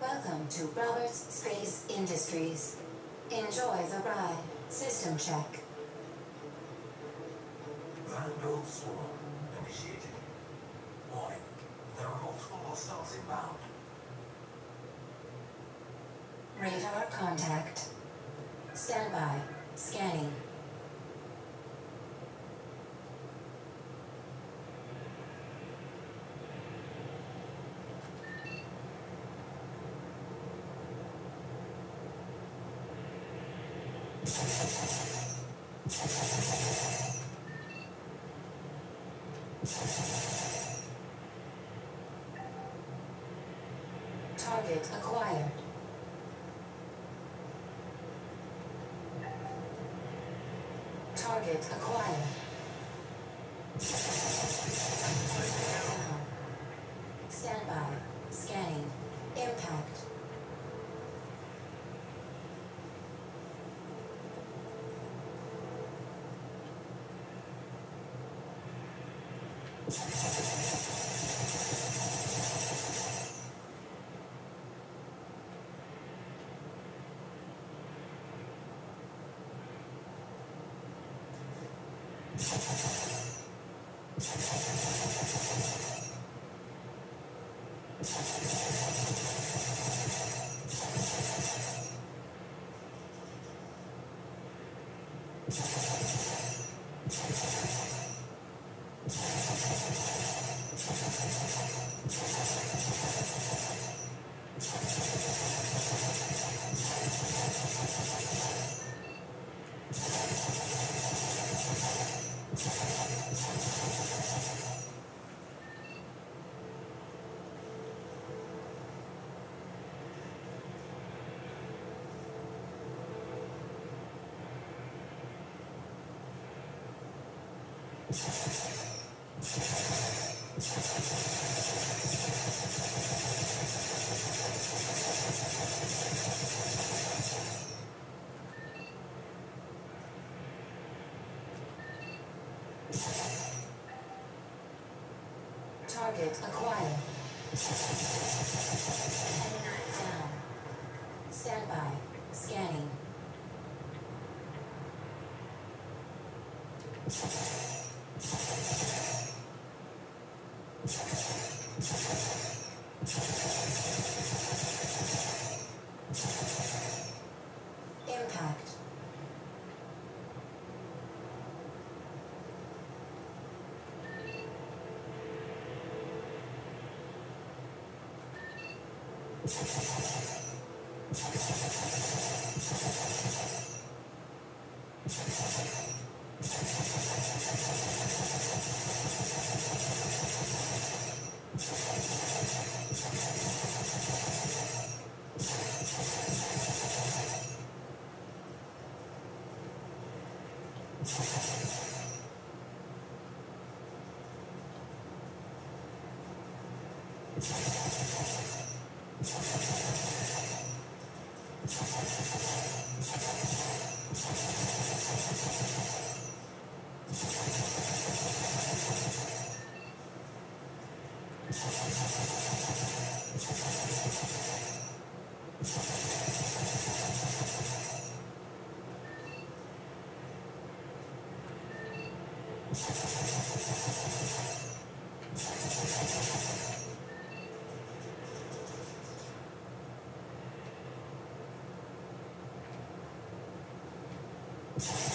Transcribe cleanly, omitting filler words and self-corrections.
Welcome to Robert's Space Industries. Enjoy the ride. System check. Randall swarm initiated. Warning, there are multiple hostiles inbound. Radar contact. Standby. Scanning. Target acquired. Target acquired. Standby. Scanning. Impact. Target acquired. Down. Standby. Scanning. Impact.